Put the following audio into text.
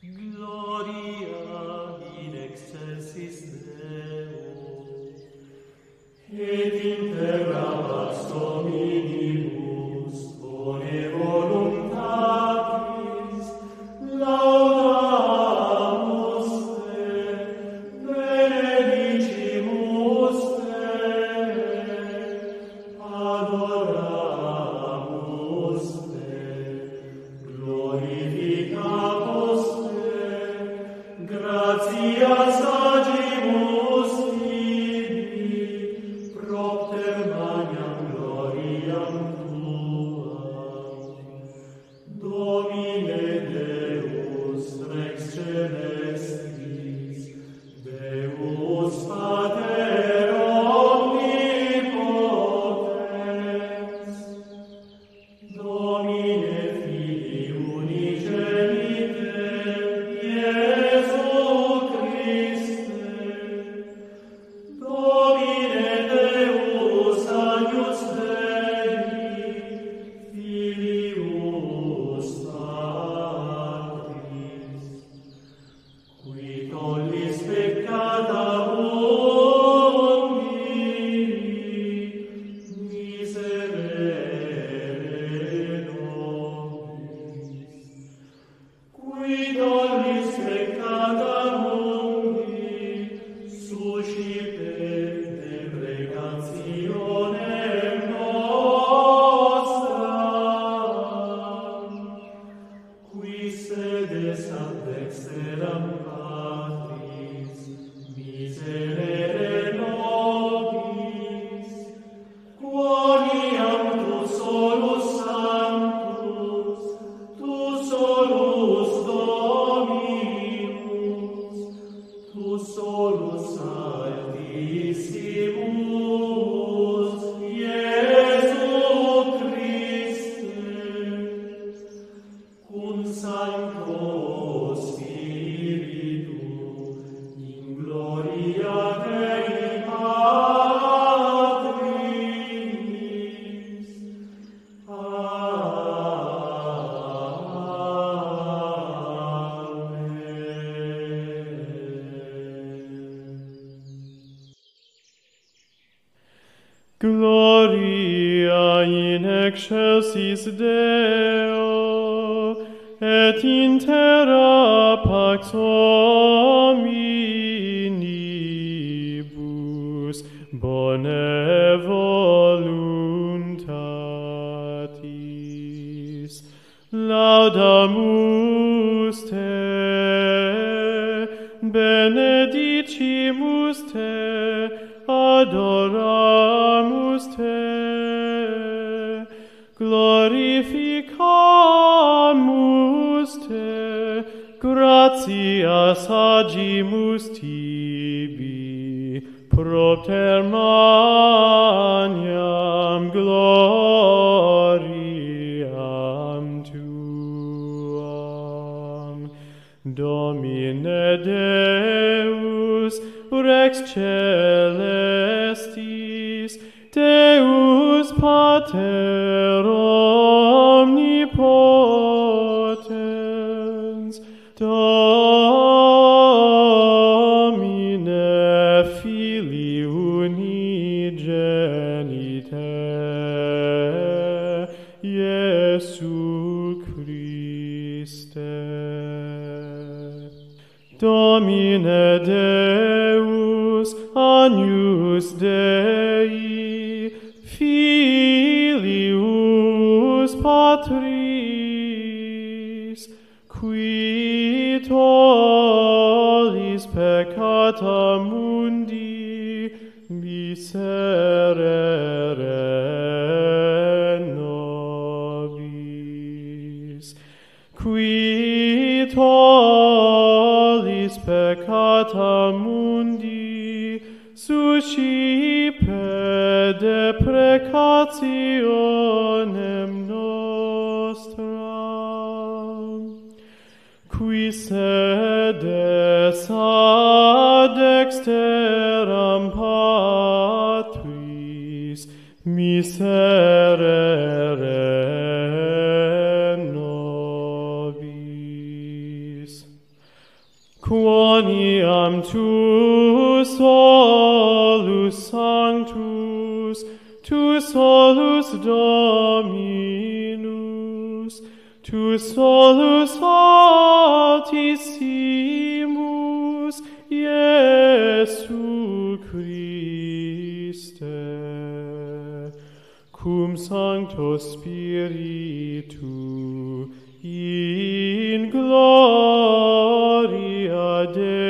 Gloria in excelsis Deo, et in terra pax Dominibus, bone voluntatis, laudamus te, benedicimus te, adoramus te, glorificamus te, gratias agimus tibi, propter maniam gloriam tuam. Domine Deus Rex Celestis, Deus Pater Omnipotens, Domine Filii Unigenite, Jesu Christe, Domine Deus Agnus Dei, Filius Patris, qui tollis peccata omni, miserere nobis. Qui tollis peccata omni, suscite precationem nostram, qui sedes ad dexteram Patris, miserere nobis, quoniam tu solus Dominus, tu solus Altissimus, Jesu Christe, cum Sancto Spiritu, in gloria Dei Patris. Amen. Gloria in excelsis Deo, et in terra pax hominibus bone voluntatis. Laudamus te, benedicimus te, adoramus te, glorificamus te, gratias agimus tibi, propter maniam gloriam tuam. Domine Deus Rex Celestis, Deus Pater Omnipotens, Domine Filii Unigenite, Jesu Christe. Domine Deus Agnus Dei, Filius Patris, qui tollis peccata mundi, miserere nobis, qui tollis peccata mundi, suscipe deprecationem nostram, qui sedes ad dexteram Patris, miserere nobis. Quoniam tu solus sanctus, tu solus Dominus, tu solus Altissimus, Jesu Christe, cum Sancto Spiritu in Gloria Dei.